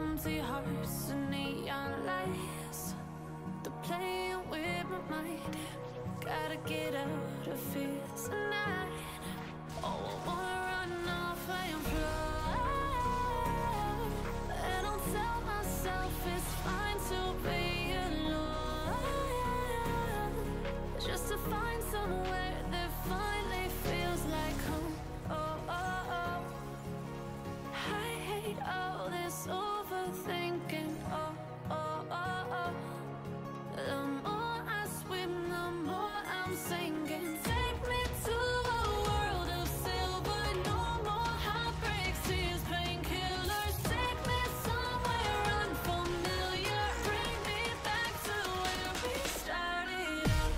empty hearts and neon lights, they're playing with my mind. Gotta get out of here tonight. Oh, I wanna run off and fly, and I'll tell myself it's fine to be alone, just to find somewhere that finally feels like home. Oh, oh, oh, I hate all this overthinking. Oh, oh, oh, oh, the more I swim, the more I'm sinking. Take me to a world of silver, no more heartbreaks, tears, painkillers. Take me somewhere unfamiliar, bring me back to where we started out.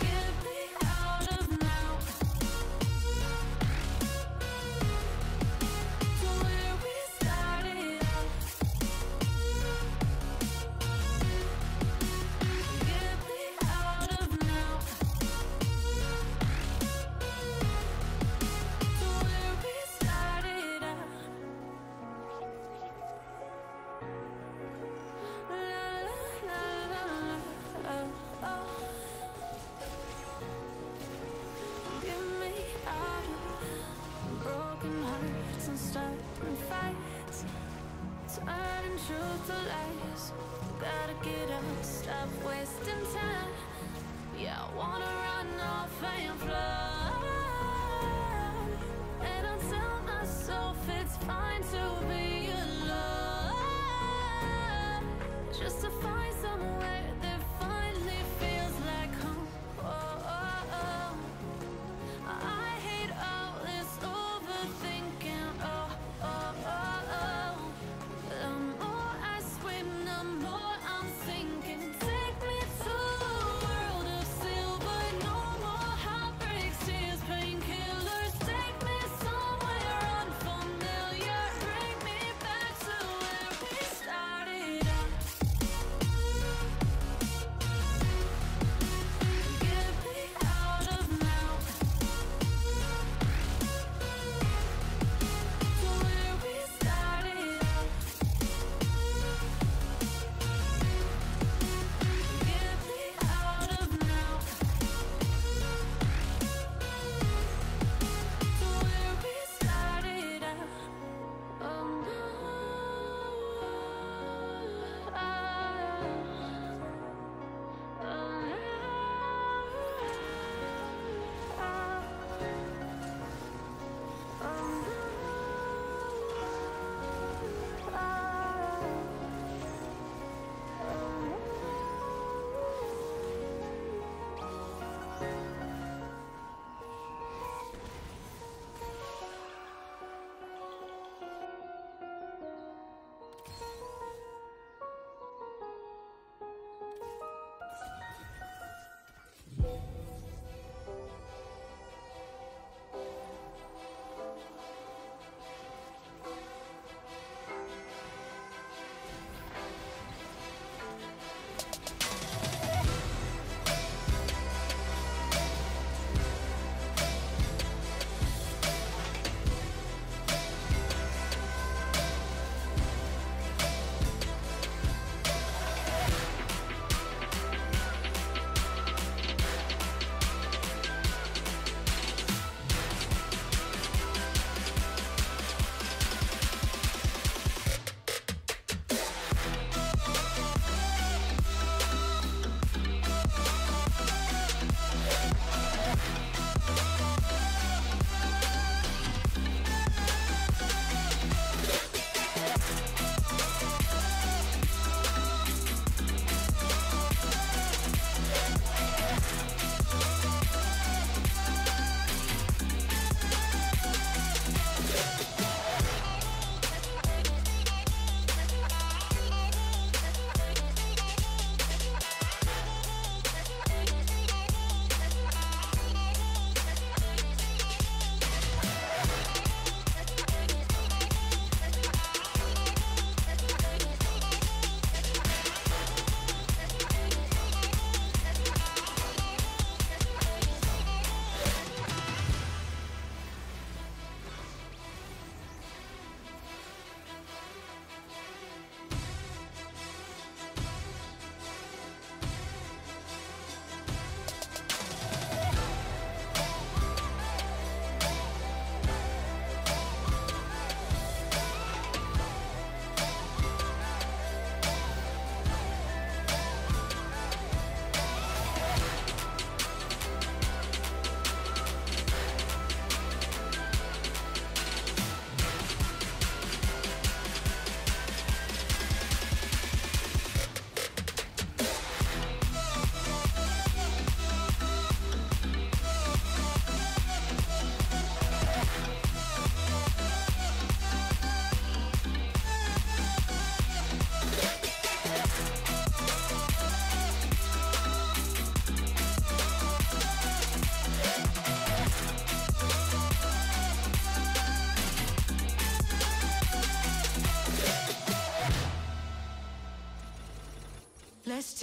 Get me out of now, to where we started out. Get me out of now, to where we started out. La la la la la, oh. Get me out of broken hearts and stubborn fights, turning truth to lies. Gotta get up, stop wasting time. Yeah, I wanna run off and fly, and I'll tell myself it's fine to be alone, just to find somewhere that finally feels like home. Oh, oh, oh, I hate all this overthinking. Oh, oh, oh, oh, the more I swim, the more I'm sinking. Take me to a world of silver, no more heartbreaks, tears, pain. just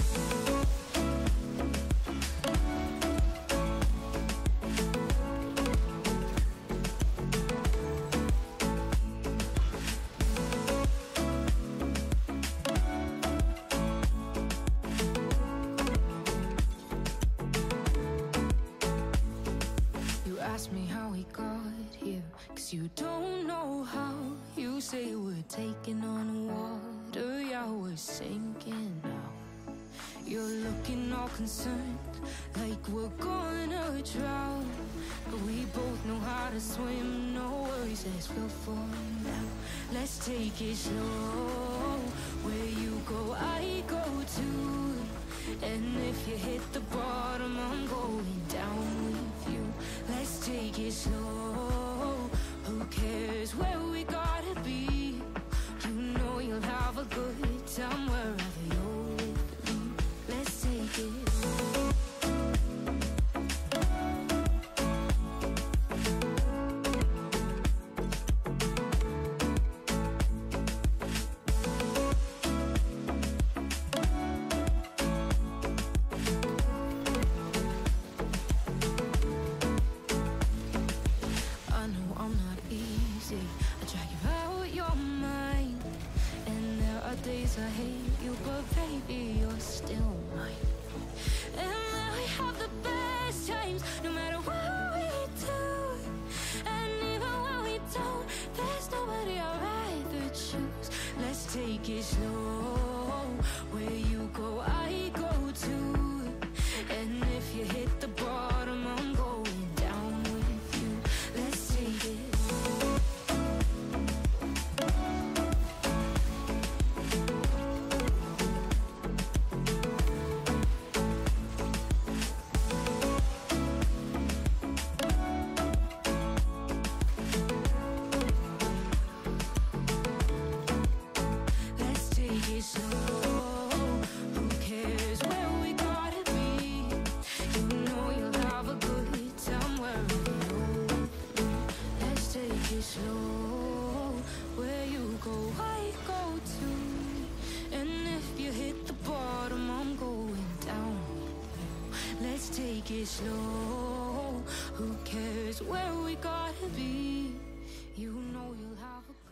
slow. Ask me how we got here, 'cause you don't know how. You say we're taking on water, yeah, we're sinking now. You're looking all concerned, like we're gonna drown. But we both know how to swim, no worries, let's go for now. Let's take it slow. Where you go, I go too. And if you hit the bottom, I'm going down with you. Let's take it slow. Who cares where we gotta be? You know you'll have a good time wherever you're with me. Let's take it slow. I hate you, but baby, you're still mine. And now we have the best times, no matter what we do. And even when we don't, there's nobody I'd rather choose. Let's take it slow. Where you go, I go too. And if you hit the bottom, I'm going down with you. Let's take it slow. Slow. Who cares where we gotta be? You know you'll have a